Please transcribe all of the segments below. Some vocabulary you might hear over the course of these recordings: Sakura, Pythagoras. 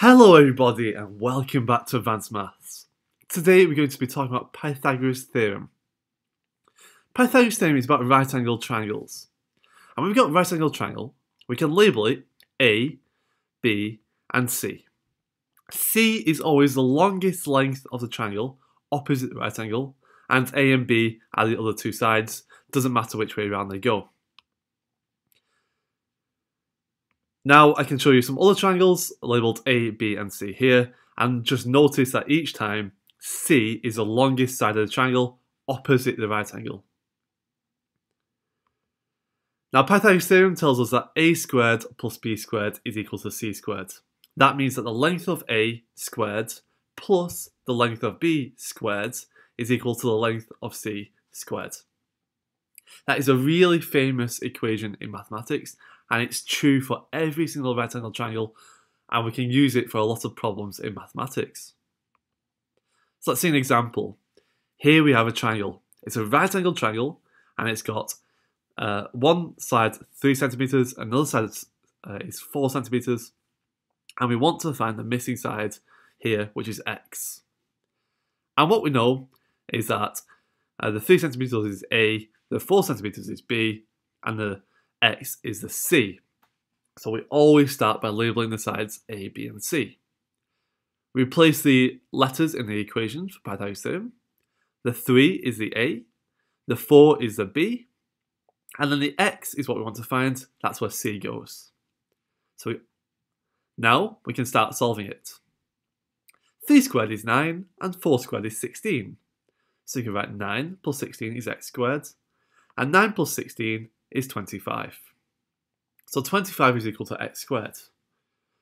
Hello everybody and welcome back to Advanced Maths. Today we're going to be talking about Pythagoras theorem. Pythagoras theorem is about right angled triangles. And when we've got a right angled triangle, we can label it A, B and C. C is always the longest length of the triangle, opposite the right angle, and A and B are the other two sides, doesn't matter which way around they go. Now I can show you some other triangles labelled A, B and C here, and just notice that each time C is the longest side of the triangle opposite the right angle. Now Pythagoras theorem tells us that A squared plus B squared is equal to C squared. That means that the length of A squared plus the length of B squared is equal to the length of C squared. That is a really famous equation in mathematics, and it's true for every single right angled triangle, and we can use it for a lot of problems in mathematics. So let's see an example. Here we have a triangle. It's a right angled triangle, and it's got one side 3 centimeters, another side is 4 centimeters, and we want to find the missing side here, which is x. And what we know is that the 3 centimeters is A, the 4 centimeters is B, and the X is the C. So we always start by labeling the sides A, B, and C. We replace the letters in the equation for Pythagoras theorem. The 3 is the A, the 4 is the B, and then the X is what we want to find. That's where C goes. So now we can start solving it. 3 squared is 9, and 4 squared is 16. So you can write 9 plus 16 is x squared, and 9 plus 16 is 25. So 25 is equal to x squared.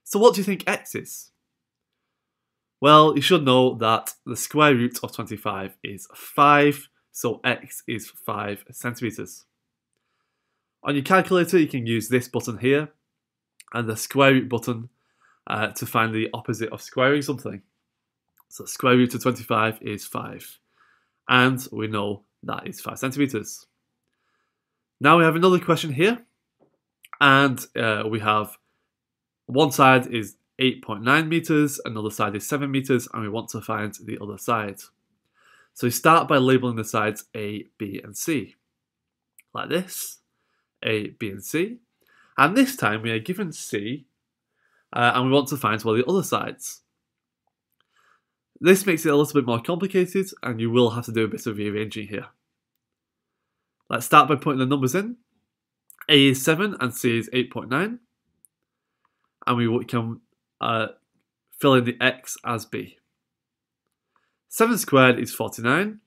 So what do you think x is? Well, you should know that the square root of 25 is 5, so x is 5 centimetres. On your calculator, you can use this button here, and the square root button to find the opposite of squaring something. So square root of 25 is 5, and we know that is 5 centimetres. Now we have another question here, and we have one side is 8.9 meters, another side is 7 meters, and we want to find the other side. So we start by labeling the sides A, B, and C, like this, A, B, and C. And this time we are given C, and we want to find one of the other sides. This makes it a little bit more complicated, and you will have to do a bit of rearranging here. Let's start by putting the numbers in. A is 7 and C is 8.9. And we can fill in the x as B. 7 squared is 49.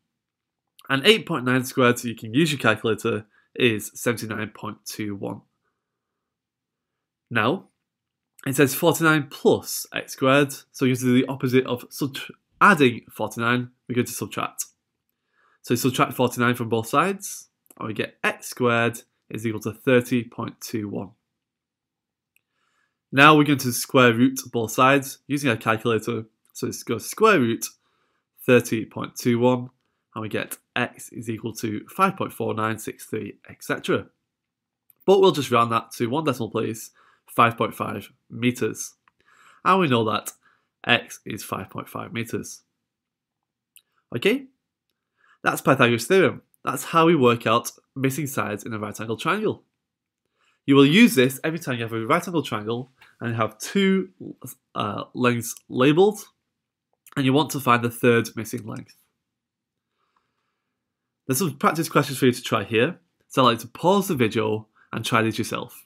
And 8.9 squared, so you can use your calculator, is 79.21. Now, it says 49 plus x squared, so you have to do the opposite of adding 49, we're going to subtract. So you subtract 49 from both sides, and we get x squared is equal to 30.21. Now we're going to square root both sides using our calculator. So let's go square root 30.21, and we get x is equal to 5.4963, etc. But we'll just round that to one decimal place, 5.5 meters. And we know that x is 5.5 meters. Okay, that's Pythagoras theorem. That's how we work out missing sides in a right angled triangle. You will use this every time you have a right angled triangle and you have two lengths labelled, and you want to find the third missing length. There's some practice questions for you to try here, so I'd like to pause the video and try these yourself.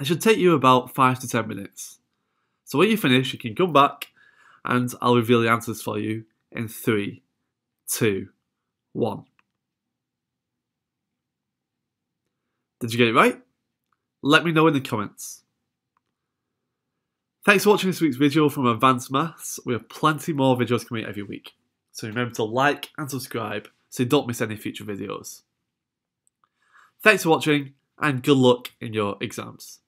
It should take you about 5 to 10 minutes. So when you finish, you can come back and I'll reveal the answers for you in 3, 2, 1. Did you get it right? Let me know in the comments. Thanks for watching this week's video from Advanced Maths. We have plenty more videos coming every week, so remember to like and subscribe so you don't miss any future videos. Thanks for watching and good luck in your exams.